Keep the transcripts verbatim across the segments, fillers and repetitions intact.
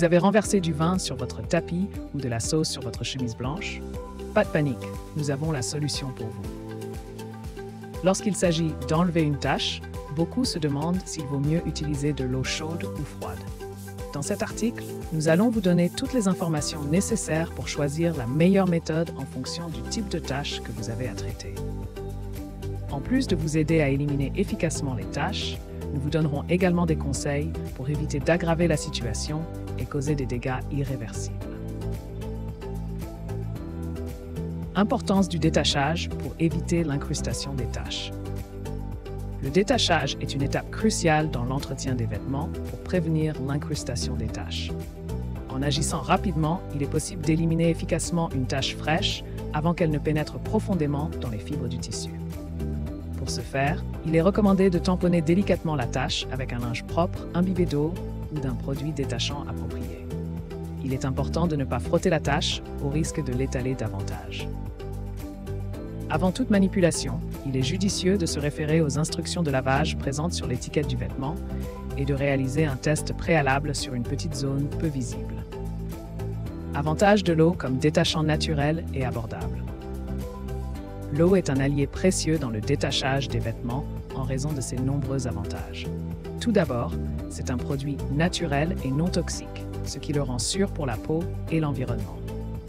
Vous avez renversé du vin sur votre tapis ou de la sauce sur votre chemise blanche? Pas de panique, nous avons la solution pour vous. Lorsqu'il s'agit d'enlever une tache, beaucoup se demandent s'il vaut mieux utiliser de l'eau chaude ou froide. Dans cet article, nous allons vous donner toutes les informations nécessaires pour choisir la meilleure méthode en fonction du type de tâche que vous avez à traiter. En plus de vous aider à éliminer efficacement les tâches, nous vous donnerons également des conseils pour éviter d'aggraver la situation et causer des dégâts irréversibles. Importance du détachage pour éviter l'incrustation des tâches. Le détachage est une étape cruciale dans l'entretien des vêtements pour prévenir l'incrustation des taches. En agissant rapidement, il est possible d'éliminer efficacement une tache fraîche avant qu'elle ne pénètre profondément dans les fibres du tissu. Pour ce faire, il est recommandé de tamponner délicatement la tache avec un linge propre imbibé d'eau ou d'un produit détachant approprié. Il est important de ne pas frotter la tache au risque de l'étaler davantage. Avant toute manipulation, il est judicieux de se référer aux instructions de lavage présentes sur l'étiquette du vêtement et de réaliser un test préalable sur une petite zone peu visible. Avantage de l'eau comme détachant naturel et abordable. L'eau est un allié précieux dans le détachage des vêtements en raison de ses nombreux avantages. Tout d'abord, c'est un produit naturel et non toxique, ce qui le rend sûr pour la peau et l'environnement.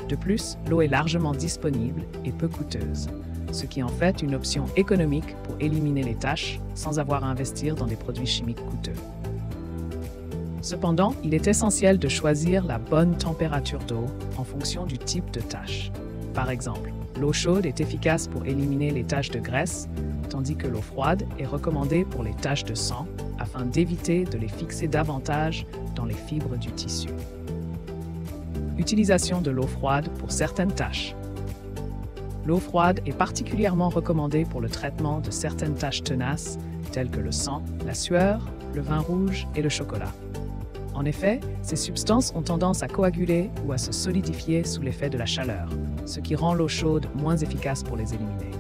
De plus, l'eau est largement disponible et peu coûteuse, ce qui est en fait une option économique pour éliminer les taches sans avoir à investir dans des produits chimiques coûteux. Cependant, il est essentiel de choisir la bonne température d'eau en fonction du type de tache. Par exemple, l'eau chaude est efficace pour éliminer les taches de graisse, tandis que l'eau froide est recommandée pour les taches de sang afin d'éviter de les fixer davantage dans les fibres du tissu. Utilisation de l'eau froide pour certaines taches. L'eau froide est particulièrement recommandée pour le traitement de certaines taches tenaces, telles que le sang, la sueur, le vin rouge et le chocolat. En effet, ces substances ont tendance à coaguler ou à se solidifier sous l'effet de la chaleur, ce qui rend l'eau chaude moins efficace pour les éliminer.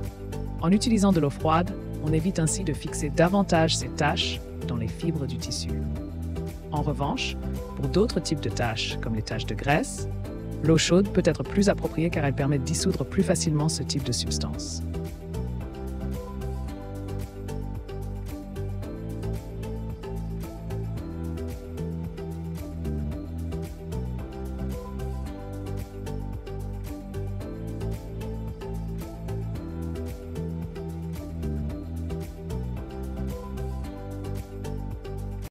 En utilisant de l'eau froide, on évite ainsi de fixer davantage ces taches dans les fibres du tissu. En revanche, pour d'autres types de taches, comme les taches de graisse, l'eau chaude peut être plus appropriée car elle permet de dissoudre plus facilement ce type de substance.